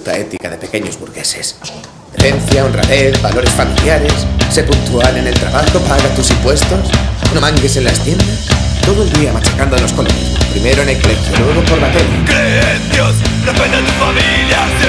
presunta ética de pequeños burgueses. Herencia, honradez, valores familiares, sé puntual en el trabajo, paga tus impuestos, no mangues en las tiendas, todo el día machacándonos con lo mismo, primero en el colegio, luego por la tele. Cree en Dios, depende de tu familia.